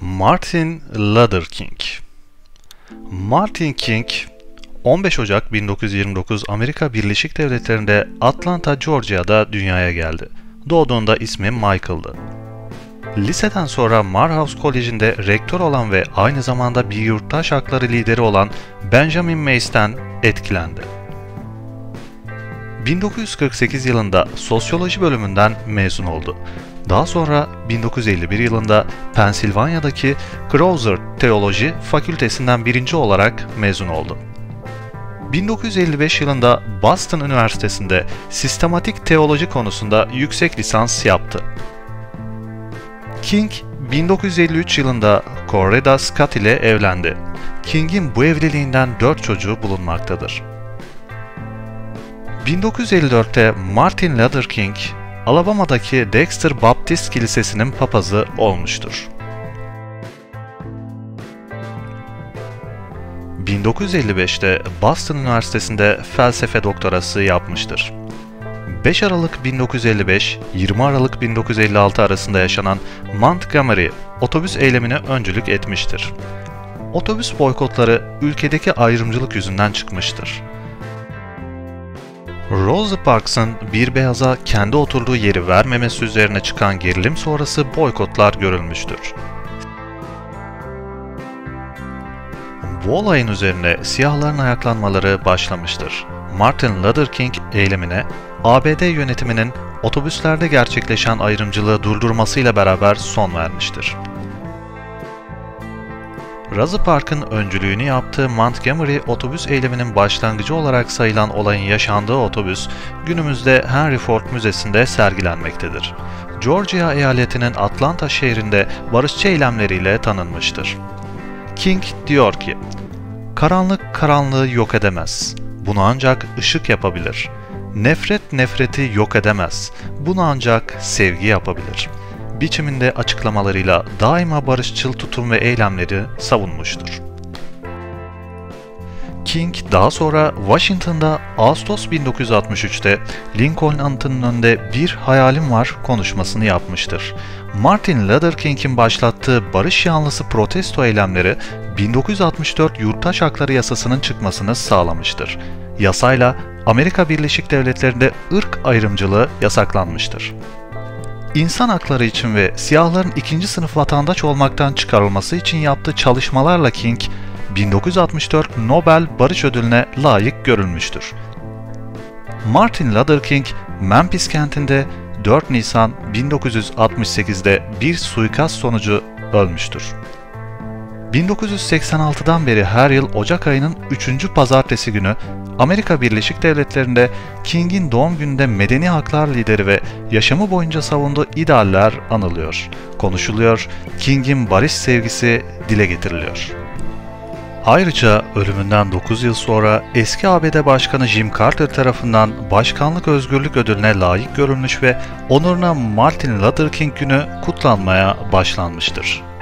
Martin Luther King. Martin King, 15 Ocak 1929 Amerika Birleşik Devletleri'nde Atlanta, Georgia'da dünyaya geldi. Doğduğunda ismi Michael'dı. Liseden sonra Morehouse College'inde rektör olan ve aynı zamanda bir yurttaş hakları lideri olan Benjamin Macy'den etkilendi. 1948 yılında sosyoloji bölümünden mezun oldu. Daha sonra 1951 yılında Pensilvanya'daki Crozer Teoloji Fakültesinden birinci olarak mezun oldu. 1955 yılında Boston Üniversitesi'nde sistematik teoloji konusunda yüksek lisans yaptı. King, 1953 yılında Coretta Scott ile evlendi. King'in bu evliliğinden 4 çocuğu bulunmaktadır. 1954'te Martin Luther King, Alabama'daki Dexter Baptist Kilisesi'nin papazı olmuştur. 1955'te Boston Üniversitesi'nde felsefe doktorası yapmıştır. 5 Aralık 1955-20 Aralık 1956 arasında yaşanan Montgomery otobüs eylemine öncülük etmiştir. Otobüs boykotları ülkedeki ayrımcılık yüzünden çıkmıştır. Rosa Parks'ın bir beyaza kendi oturduğu yeri vermemesi üzerine çıkan gerilim sonrası boykotlar görülmüştür. Bu olayın üzerine siyahların ayaklanmaları başlamıştır. Martin Luther King eylemine ABD yönetiminin otobüslerde gerçekleşen ayrımcılığı durdurmasıyla beraber son vermiştir. Rosa Parks'ın öncülüğünü yaptığı Montgomery otobüs eyleminin başlangıcı olarak sayılan olayın yaşandığı otobüs, günümüzde Henry Ford Müzesi'nde sergilenmektedir. Georgia eyaletinin Atlanta şehrinde barışçı eylemleriyle tanınmıştır. King diyor ki, "Karanlık karanlığı yok edemez. Bunu ancak ışık yapabilir. Nefret nefreti yok edemez. Bunu ancak sevgi yapabilir." biçiminde açıklamalarıyla daima barışçıl tutum ve eylemleri savunmuştur. King daha sonra Washington'da Ağustos 1963'te Lincoln anıtının önünde "Bir Hayalim Var" konuşmasını yapmıştır. Martin Luther King'in başlattığı barış yanlısı protesto eylemleri 1964 Yurttaş Hakları Yasası'nın çıkmasını sağlamıştır. Yasayla Amerika Birleşik Devletleri'nde ırk ayrımcılığı yasaklanmıştır. İnsan hakları için ve siyahların ikinci sınıf vatandaş olmaktan çıkarılması için yaptığı çalışmalarla King, 1964 Nobel Barış Ödülü'ne layık görülmüştür. Martin Luther King, Memphis kentinde 4 Nisan 1968'de bir suikast sonucu ölmüştür. 1986'dan beri her yıl Ocak ayının 3. Pazartesi günü Amerika Birleşik Devletleri'nde King'in doğum gününde medeni haklar lideri ve yaşamı boyunca savunduğu idealler anılıyor, konuşuluyor, King'in barış sevgisi dile getiriliyor. Ayrıca ölümünden 9 yıl sonra eski ABD Başkanı Jim Carter tarafından Başkanlık Özgürlük Ödülü'ne layık görülmüş ve onuruna Martin Luther King günü kutlanmaya başlanmıştır.